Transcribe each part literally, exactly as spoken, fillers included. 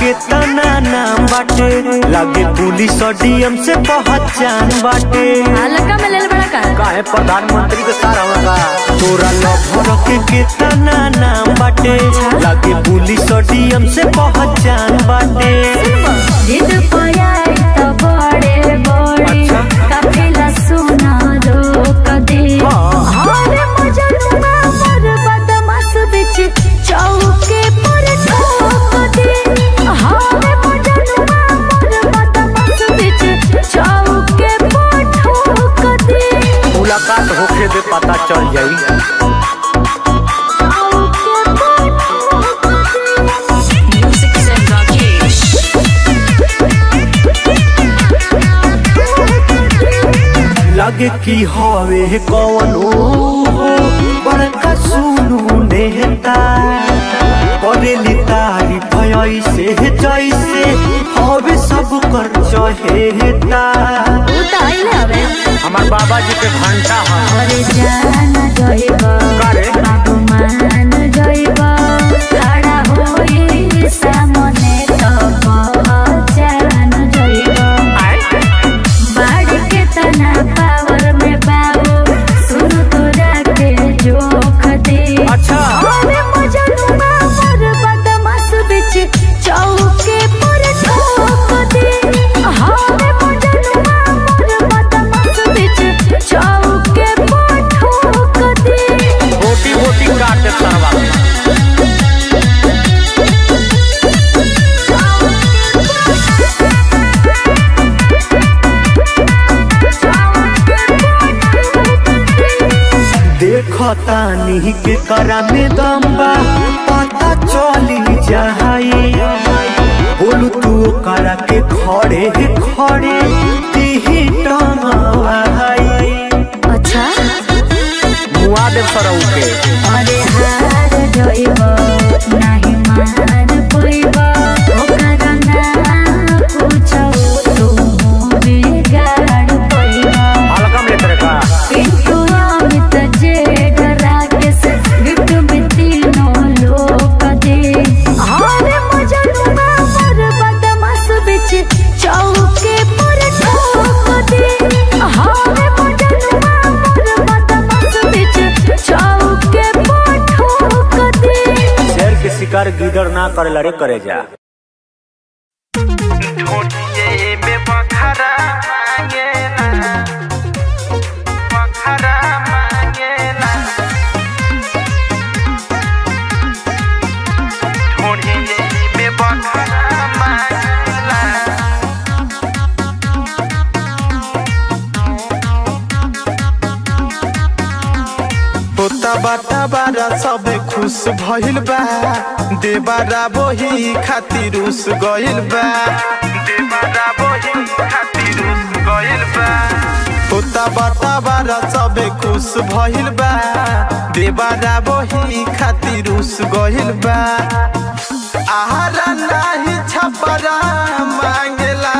कितना नाम बाटे, लागे पुलिस और डीएम से पहचान बाटे। लड़का में लेल बड़ा का है प्रधानमंत्री के सारा होगा तोरा लफड़ के कितना नाम बाटे, लागे पुलिस और डीएम से पहचान बाटे। मुलाकात होके भी पता चल जाई। लगे की हवे कौन हो बड़का सुनू नेता करेली तारीफ ऐसे जैसे हवे सब कर चहेता। हमार बाबा जी के घंटा है अरे जान जाइबा मान जाइबा खड़ा होई सामने तो जान जाइबा बाड़ी के तना पावर में बाबू सुन तो जाके जोख दे। अच्छा अरे मजा लूंगा पर बदमाश बीच चौके पर ठोक दे। हां पता नहीं के करा में दम्बा पता चली जाए बोलू तू करा के खड़े खड़े तीही टंगवाई। अच्छा मुआ दे सरौ के अरे हार जइबो नाही मान पइबो ओकरा ना पूछो तू बिगाड़ पइबो। हल्का में तरह का शिकार गिदड़ ना करे लड़े करे जा सब खुश भइल बा देवरा बोही खातिर रुस गइल बा देवरा बोही खातिर रुस गइल बा होता बाटा बारा सब खुश भइल बा देवरा बोही खातिर रुस गइल बा। आहारा नाही छपरा मांगेला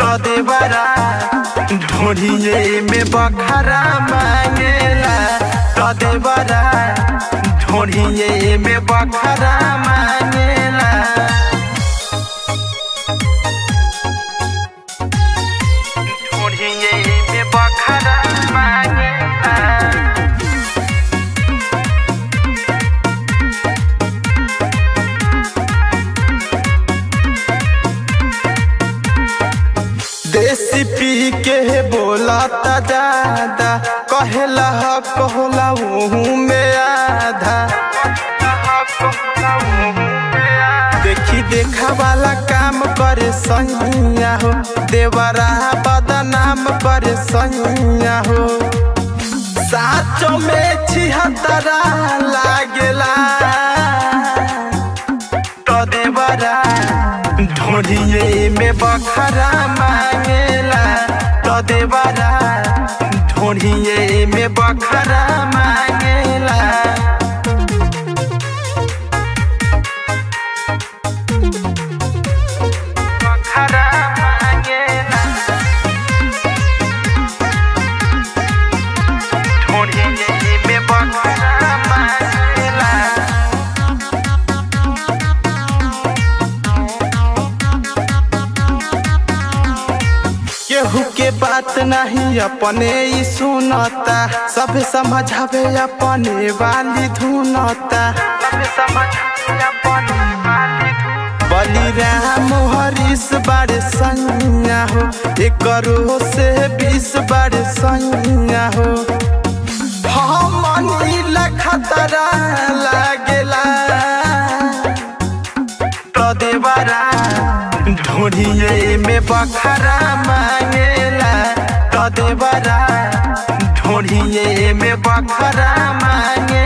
तो देवरा ढोढ़िए में बखरा मांगेला तो देवरा ढोढ़िए में बखरा मांगेला। ढोढ़िए में बखरा मांगेला देसी पी के बोला ता दादा कहला कहला हूँ मैं आधा देखी देखा वाला काम करे सैया हो देवरा बदनाम करे सैया हो साचो में छिहत्तरा लागेला तो देवरा ढोढ़िए में बखरा मांगेला तो देवरा ढोढ़िए में बखरा मांगेला। बखरा मांगेला ढोढ़िए में बखरा मांगेला। बात नहीं अपने ही सुनता, सब समझावे अपने वाली धुनता। बलिराम हरीश बारे सैया हो, एक करो से बीस बारे सैया हो। हम नीला खतरा लागेला तो देवरा, ढोढ़िए में बखरा मांगेला तो देवरा, ढोढ़िए में बखरा मांगेला।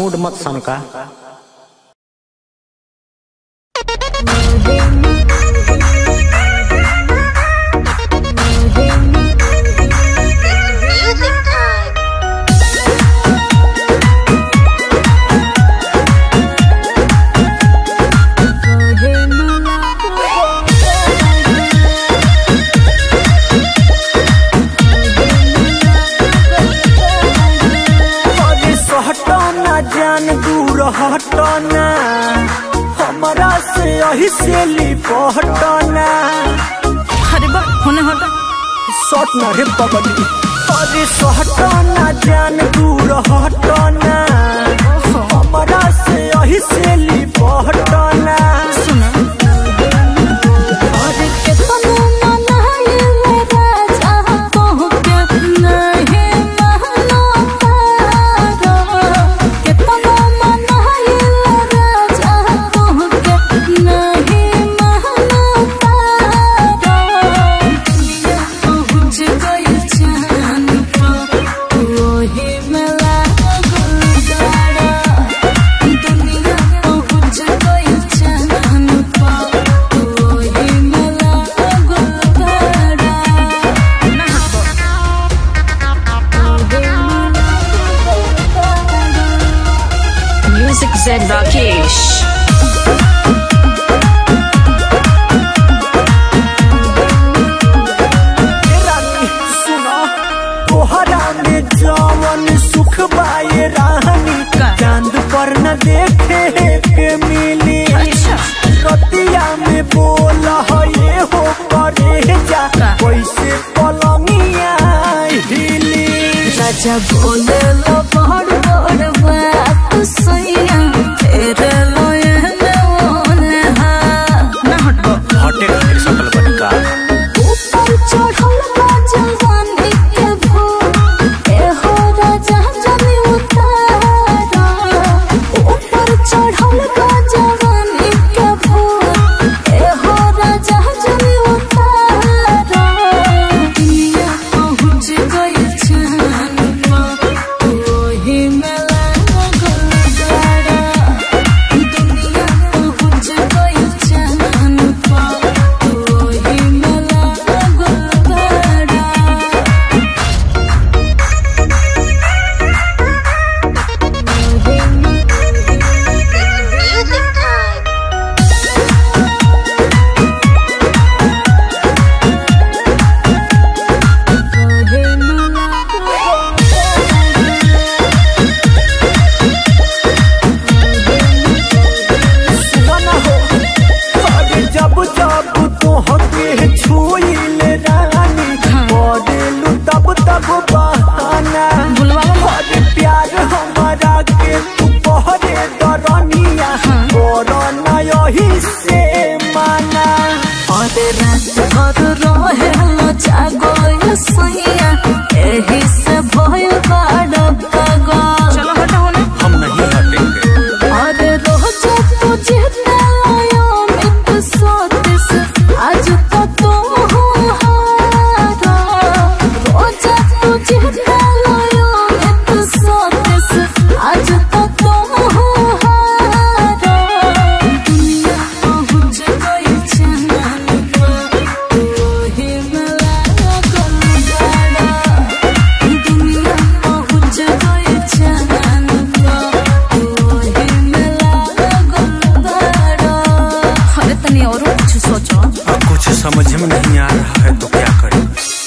मूड मत सनका से लिपटना अरे बा होने हटा शॉट ना रे पगड़ी अरे शॉटना जान दूर हटना हमरा से यही से लिपटना सुना अरे कितना मना है मेरा जहां पहुंचे नहीं मानो तारा कितना मना है मेरा जहां पहुंचे नहीं मानो तारा दुनिया पहुंच गई चांद पर वो ही मिला गुलदारा दुनिया पहुंच गई चांद पर वो ही मिला गुलदारा म्यूजिक ज़ेड राकेश चांद पर न देखे के मिली अच्छा। रतिया में बोला हो ये हो करे जा कैसे पलंगिया हिली राजा बोले लो बड़ बड़ बात सैया तेरे लोए लोने हा ना हटो हटे तेरे सकल बटका ऊपर चढ़ल राजा जानी के भू ए हो राजा जानी उतारा ऊपर चढ़ल राजा जानी के भू ए हो राजा जानी उतारा दुनिया पहुंच गई चांद पर वो ही मिला गुलदारा दुनिया पहुंच गई चांद पर वो ही मिला गुलदारा सुना ना हो अरे जब जब तोहके छुइले रानी पड़लू तब तब बहाना अरे प्यार हमारा के तू पहरे दरनिया करना यही से माना अरे रात भर रहे जागो सैया एही से भइल बड़ पागल चलो हटा होने हम नहीं हटेंगे अरे रोज तुझे आया मित सोतिस आज तो तुम हो हारा रोज तुझे आया मित सोतिस आज तो तुम हो हारा दुनिया पहुंच गई चांद पर वो ही मिला गुलदारा दुनिया पहुंच गई चांद पर वो ही मिला गुलदारा अरे तनी और कुछ सोचो अब कुछ समझ में नहीं आ रहा है तो क्या करें।